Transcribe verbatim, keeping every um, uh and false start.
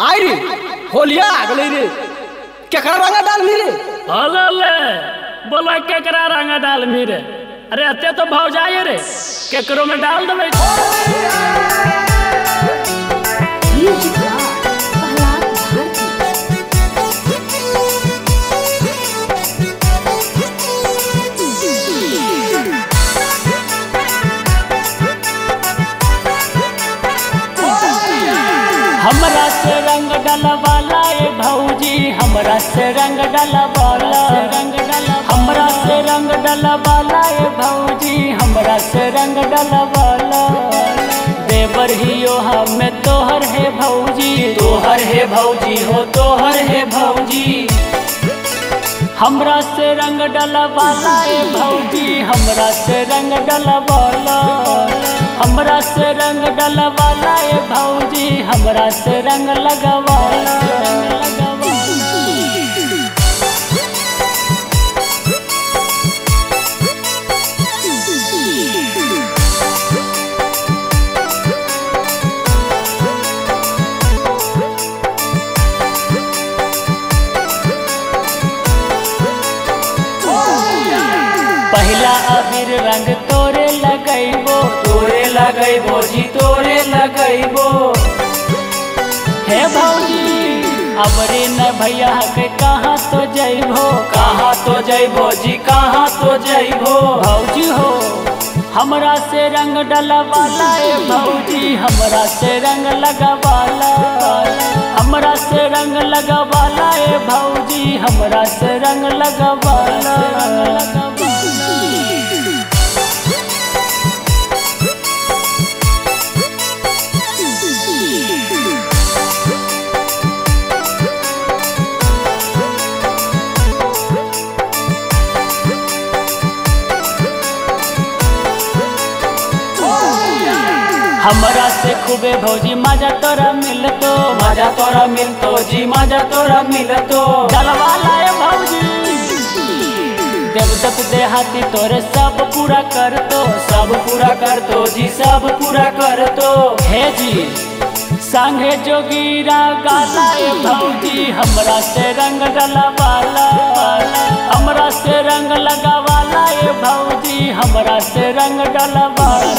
आई रे होलिया गले रे केकरा रंगा डाल मिरे हले ले बोला केकरा रंगा डाल मिरे। अरे अते तो भाव जाए रे केकरो में डाल देबे। हमरा से रंग डलवाला ए भौजी हमरा से रंग डलवाला हमरा से रंग डलवाला ए भौजी हमरा से रंग डलवाला देवर हियो हम तोहर है भौजी तोहर है भौजी हो तोहर है भौजी हमरा से रंग डलवाला ए भौजी हमरा से रंग डलवाला हमरा से रंग डलवाला ए भौजी हमरा से रंग लगवाला। पहला अबीर रंग तोरे लगैबो तोरे लगैबो जी तोरे लगैबो हे भौजी अबरे न भैया के कहाँ तो जइबो कहाँ तो जइबो जी कहाँ तो जइबो भौजी हो हमरा से रंग डलवाला ए भौजी हमरा से रंग लगवाला हमरा से रंग लगवाला ए भौजी हमरा से रंग लगवाला। हमरा से खूबे भौजी मजा तोरा मिलतो मजा तोरा मिलतो जी मजा तोरा मिलतो डलवाला ए भौजी देवदत्त देहाती तोरे सब पूरा करतो सब पूरा करतो जी सब पूरा करतो हे जी संगे जोगीरा गाला ए भौजी हमरा से रंग डलवाला हमरा से रंग लगावाला ए भौजी हमरा से रंग डलवाला।